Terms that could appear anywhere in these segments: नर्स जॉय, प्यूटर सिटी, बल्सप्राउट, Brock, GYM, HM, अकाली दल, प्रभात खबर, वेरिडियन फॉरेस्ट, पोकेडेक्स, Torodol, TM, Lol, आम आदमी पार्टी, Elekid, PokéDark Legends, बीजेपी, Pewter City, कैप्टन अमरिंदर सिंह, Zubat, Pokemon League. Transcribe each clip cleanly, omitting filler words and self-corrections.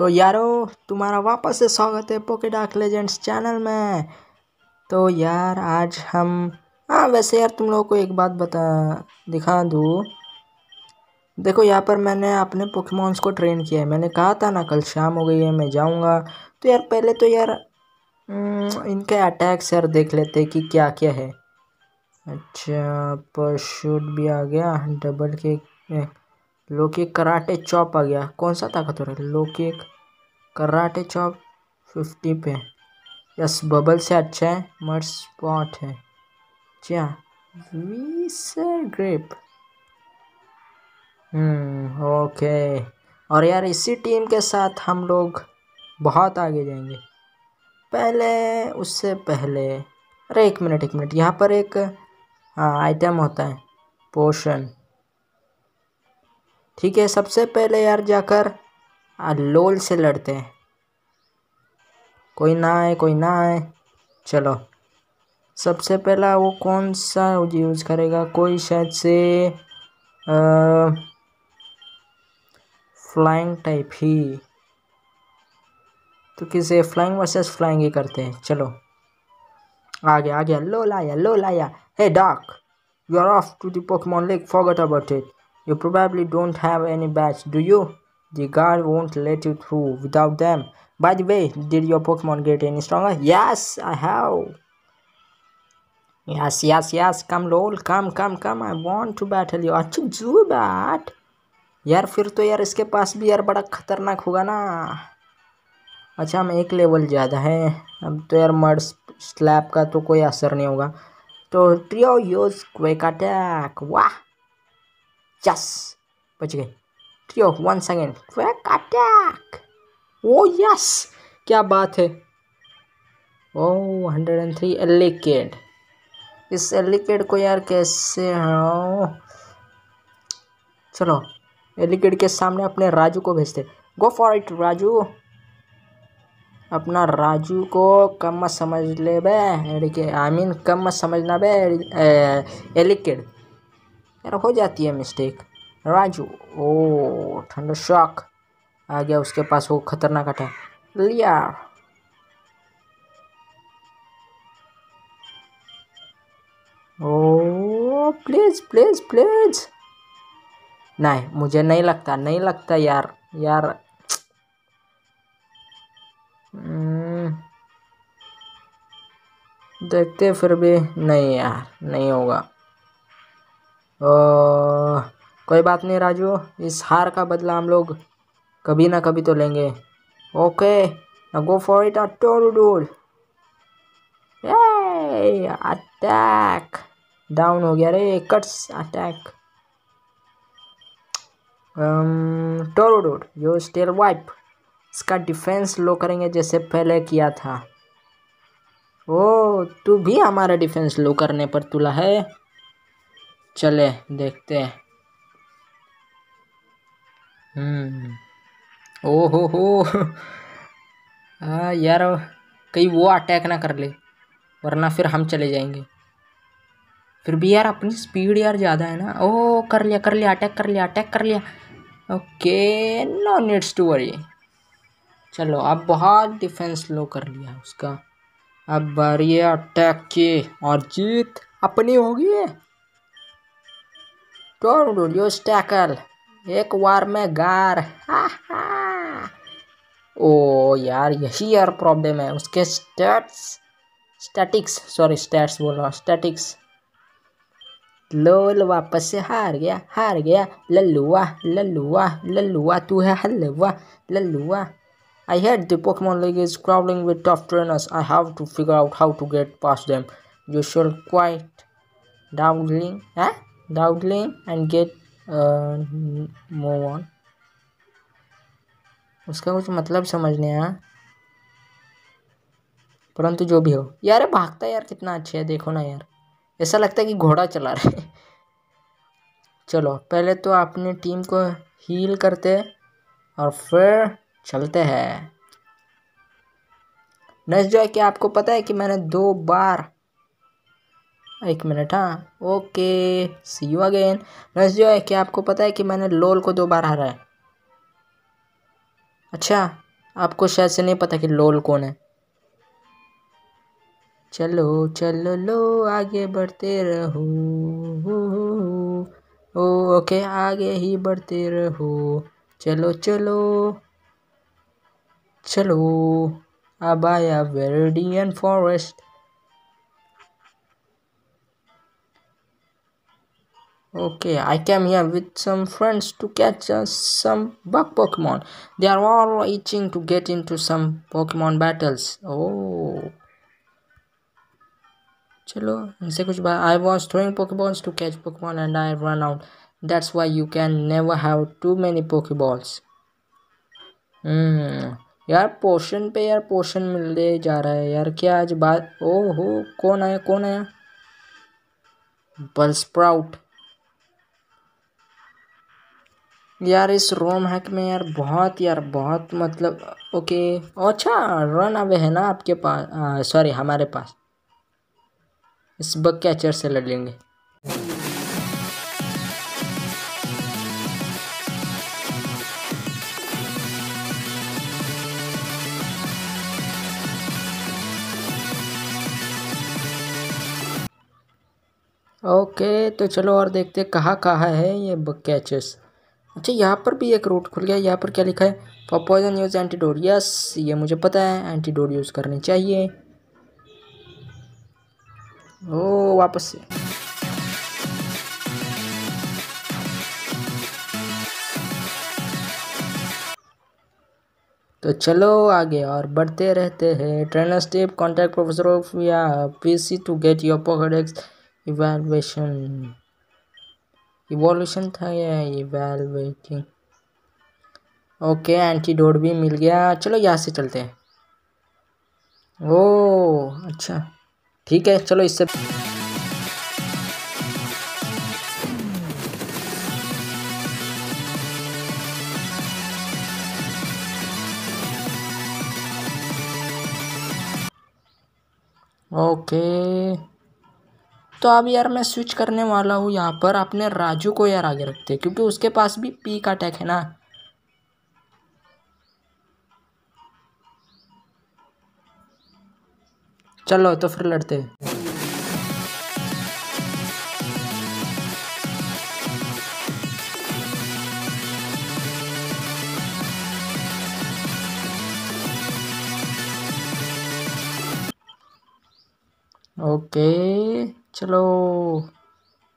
तो यारो तुम्हारा वापस से स्वागत है पोकेडार्क लेजेंड्स चैनल में। तो यार आज हम वैसे यार तुम लोगों को एक बात दिखा दूँ। देखो यहाँ पर मैंने अपने पोकेमॉन्स को ट्रेन किया है। मैंने कहा था ना कल शाम हो गई है मैं जाऊँगा। तो यार पहले तो यार इनके अटैक्स यार देख लेते कि क्या क्या है। अच्छा पर शूट भी आ गया, डबल केक, लोकेक, कराटे चॉप आ गया। कौन सा ताकतवर है? लोकेक कराटे चॉप 50 पे। यस बबल से अच्छा है, मर्स स्पॉट है। क्या वीसर ग्रिप? ओके। और यार इसी टीम के साथ हम लोग बहुत आगे जाएंगे। पहले उससे पहले अरे एक मिनट यहाँ पर एक आइटम होता है पोशन। ठीक है सबसे पहले यार जाकर लोल से लड़ते हैं। कोई ना आए। चलो सबसे पहला वो कौन सा यूज़ करेगा? कोई शायद से फ्लाइंग टाइप ही, तो किसे फ्लाइंग वर्सेस फ्लाइंग ही करते हैं। चलो आ गया लोल आया। Hey doc, you are off to the Pokemon league, forget about it. You probably don't have any badge, do you? The guard won't let you through without them. By the way, did your Pokemon get any stronger? Yes, I have. Yes. Come, lol. Come. I want to battle you. अच्छा Zubat. यार फिर तो यार इसके पास भी यार बड़ा खतरनाक होगा ना। अच्छा हम एक लेवल ज़्यादा है। अब तो यार मर्ड स्लैप का तो कोई असर नहीं होगा। तो ट्रियो यूज़ क्विक अटैक। वाह यस बच गए। Trio once again quick attack. Oh yes क्या बात है। ओ 103 एलिकेड। इस एलिकेड को यार कैसे चलो एलिकेड के सामने अपने राजू को भेजते। Go for it Raju. अपना राजू को कम मत समझ ले बे, आई मीन कम मत समझना बे एलिकेड, यार हो जाती है मिस्टेक। राजू ओ ठंडा शॉक आ गया उसके पास, वो खतरनाक अटैक लिया। ओ प्लीज नहीं, मुझे नहीं लगता यार देखते फिर भी नहीं यार नहीं होगा। कोई बात नहीं राजू, इस हार का बदला हम लोग कभी ना कभी तो लेंगे। ओके ना गो फॉर इट टोरोडोल। ये अटैक डाउन हो गया रे। कट्स अटैक टोरोडोल यो स्टेल वाइप। इसका डिफेंस लो करेंगे जैसे पहले किया था। ओ तू भी हमारा डिफेंस लो करने पर तुला है। चले देखते हैं। ओहो यार कहीं वो अटैक ना कर ले वरना फिर हम चले जाएंगे। फिर भी यार अपनी स्पीड यार ज़्यादा है ना। ओह कर लिया अटैक कर लिया। Okay no needs to worry. चलो अब बहुत डिफेंस लो कर लिया उसका। अब बारी है अटैक की और जीत अपनी होगी। टोरोडोल यो स्टैकल एक बार में गार। ओ यार यही प्रॉब्लम है उसके स्टैटिक्स। लोल वापस से हार गया। लल्लुआ तू है हलवा। I heard the Pokemon league is crowding with tough trainers. I have to figure out how to get past them. You should quit dawdling and get move on. उसका कुछ मतलब समझने आया, परंतु जो भी हो। यार भागता यार कितना अच्छा है, देखो ना यार ऐसा लगता है कि घोड़ा चला रहे। चलो पहले तो अपनी टीम को हील करते और फिर चलते हैं। नेक्स्ट जो है कि आपको पता है कि मैंने 2 बार okay see you again. Next जो है कि आपको पता है कि मैंने लोल को 2 बार हारा है। अच्छा आपको शायद से नहीं पता कि लोल कौन है। चलो चलो लो आगे बढ़ते रहो, ओके आगे ही बढ़ते रहो, चलो चलो चलो। अब आया वेरिडियन फॉरेस्ट। Okay, I came here with some friends to catch some bug Pokemon. They are all itching to get into some Pokemon battles. Oh, चलो इनसे कुछ बात। I was throwing Pokeballs to catch Pokemon and I ran out. That's why you can never have too many Pokeballs. यार potion पे यार पोशन मिलने जा रहा है यार। क्या आज बात। ओहो कौन आया कौन आया? बल्सप्राउट। यार इस रोम हैक में यार बहुत मतलब ओके। अच्छा रन अवे है ना आपके पास, सॉरी हमारे पास। इस बग कैचर से लड़ लेंगे। ओके तो चलो और देखते कहाँ है ये बग कैचर्स। अच्छा यहाँ पर भी एक रूट खुल गया। यहाँ पर क्या लिखा है? For poison use antidote. Yes ये मुझे पता है एंटीडोट यूज़ करनी चाहिए। ओ वापस से। तो चलो आगे और बढ़ते रहते हैं। Trainer step contact professor of या PC to get your पोकेडेक्स evaluation. Evolution था या इवैल्यूएटिंग। ओके एंटीडोट भी मिल गया। चलो यहाँ से चलते हैं। ओह अच्छा ठीक है चलो इससे। ओके तो अब यार मैं स्विच करने वाला हूँ। यहाँ पर अपने राजू को यार आगे रखते हैं क्योंकि उसके पास भी पी का अटैक है ना। चलो तो फिर लड़ते हैं। ओके चलो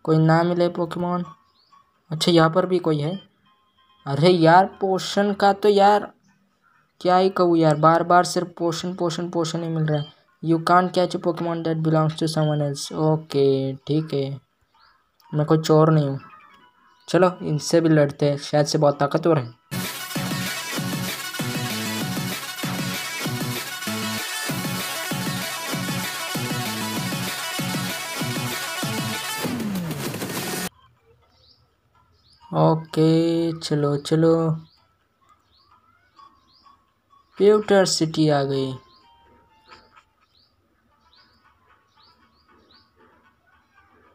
कोई ना मिले पोकेमॉन। अच्छा यहाँ पर भी कोई है। अरे यार पोशन का तो यार क्या ही कहूँ यार, बार बार सिर्फ पोशन पोशन पोशन ही मिल रहा है। You can't catch a Pokemon that belongs to someone else. Okay ठीक है मैं कोई चोर नहीं हूँ। चलो इनसे भी लड़ते हैं, शायद से बहुत ताकतवर है। ओके चलो चलो प्यूटर सिटी आ गई।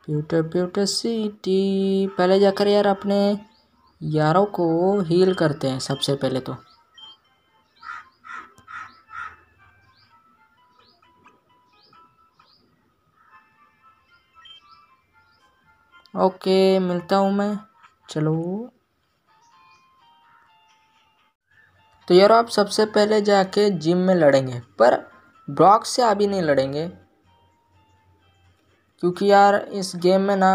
प्यूटर सिटी। पहले जाकर यार अपने यारों को हील करते हैं सबसे पहले तो। ओके मिलता हूँ मैं। चलो तो यार आप सबसे पहले जाके जिम में लड़ेंगे, पर ब्रॉक से अभी नहीं लड़ेंगे क्योंकि यार इस गेम में ना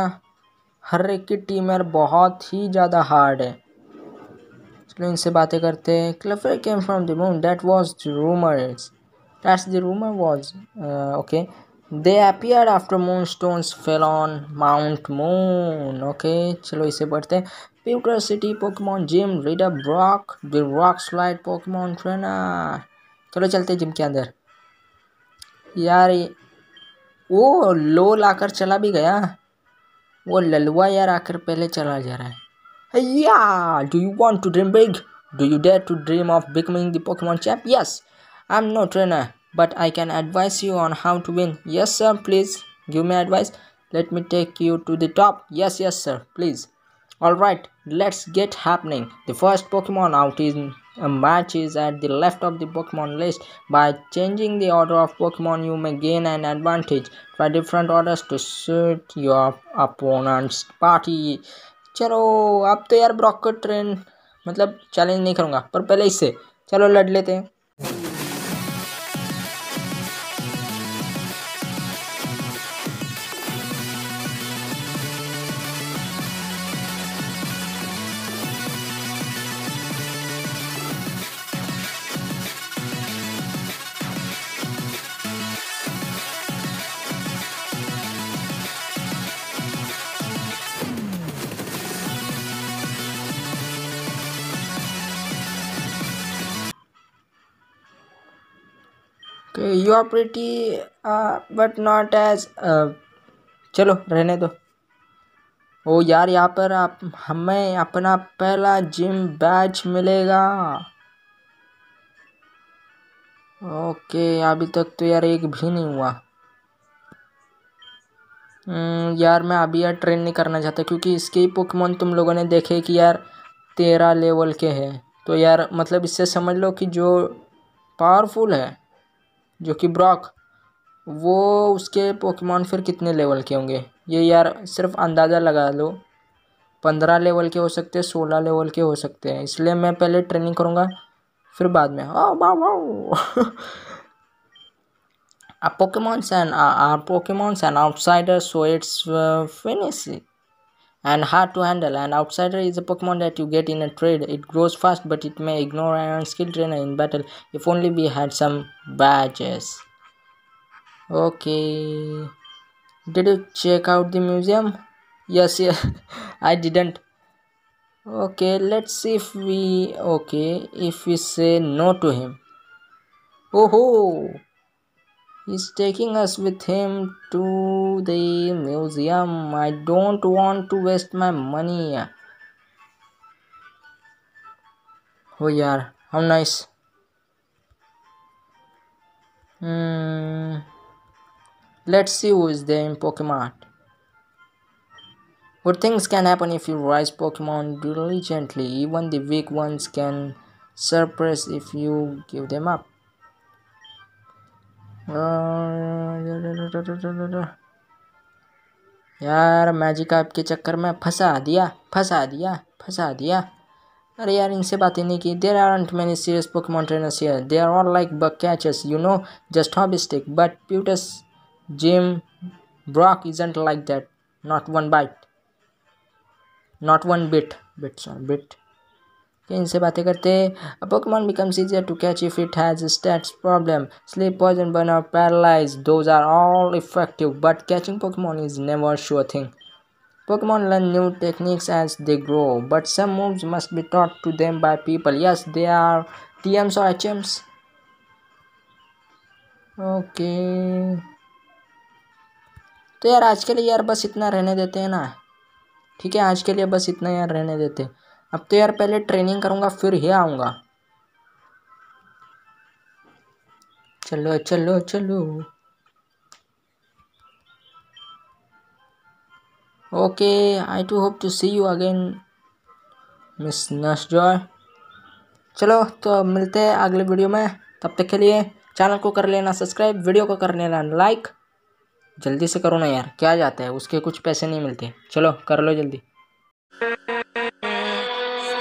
हर एक की टीम यार बहुत ही ज़्यादा हार्ड है। चलो इनसे बातें करते हैं। Clefairy came from the moon that was the rumours that's the rumour was okay They appeared after moonstones fell on Mount Moon. Okay, चलो इसे पढ़ते हैं। Pewter City Pokemon Gym Leader Brock, the Rock Slide Pokemon Trainer. चलो चलते gym के अंदर। यार वो लोल आकर चला भी गया। वो ललुआ यार आकर पहले चला जा रहा है। Yeah, do you want to dream big? Do you dare to dream of becoming the Pokemon champ? Yes, I'm no trainer. But I can advise you on how to win. Yes sir, please give me advice. Let me take you to the top. Yes, yes sir, please. All right, let's get happening. The first Pokemon out in matches at the left of the Pokemon list. By changing the order of Pokemon, you may gain an advantage. Try different orders to suit your opponent's party. चलो अब तो यार Brock का train मतलब challenge नहीं करूँगा, पर पहले इससे चलो लड़ लेते हैं। Okay, you are pretty but not as चलो रहने दो। ओ यार यहाँ पर आप हमें अपना पहला जिम बैच मिलेगा। ओके अभी तक तो यार एक भी नहीं हुआ। यार मैं अभी यार ट्रेन नहीं करना चाहता क्योंकि इसके ही पोकेमॉन तुम लोगों ने देखे कि यार 13 लेवल के हैं, तो यार मतलब इससे समझ लो कि जो पावरफुल है जो कि ब्रॉक, वो उसके पोकेमॉन फिर कितने लेवल के होंगे ये यार सिर्फ अंदाज़ा लगा लो। 15 लेवल के हो सकते हैं, 16 लेवल के हो सकते हैं, इसलिए मैं पहले ट्रेनिंग करूँगा फिर बाद में। Pokemons and outsider so it's फिनिशी and hard to handle. An outsider is a Pokemon that you get in a trade. It grows fast but it may ignore an unskilled trainer in battle. If only we had some badges. Okay, did you check out the museum? Yes, I didn't. Okay, let's see if we if we say no to him. Oh, he's taking us with him to the museum. I don't want to waste my money. Oh yeah, how nice. Let's see who is there in Pokemon. Good things can happen if you raise Pokemon diligently. Even the weak ones can surprise if you give them up. यार magic app के चक्कर में फंसा दिया। अरे यार इनसे बातें नहीं की। There aren't many serious Pokemon trainers here, they are all like bug catchers, you know, just hobbyistic, but Pewter's gym Brock isn't like that, not one bit. इनसे बातें करते। A Pokemon becomes easier to catch if it has stats problem, sleep, poison, burn और paralyse, those are all effective but catching Pokemon is never sure thing. Pokemon learn new techniques as they grow but some moves must be taught to them by people. Yes they are TMs और HMs. Okay तो यार आज के लिए यार बस इतना रहने देते हैं ना, ठीक है, आज के लिए बस इतना यार रहने देते हैं। अब तो यार पहले ट्रेनिंग करूँगा फिर ही आऊँगा। चलो चलो चलो। Okay I too hope to see you again miss नर्स जॉय। चलो तो मिलते हैं अगले वीडियो में, तब तक के लिए चैनल को कर लेना सब्सक्राइब, वीडियो को कर लेना लाइक। जल्दी से करो ना यार, क्या जाता है, उसके कुछ पैसे नहीं मिलते। चलो कर लो जल्दी।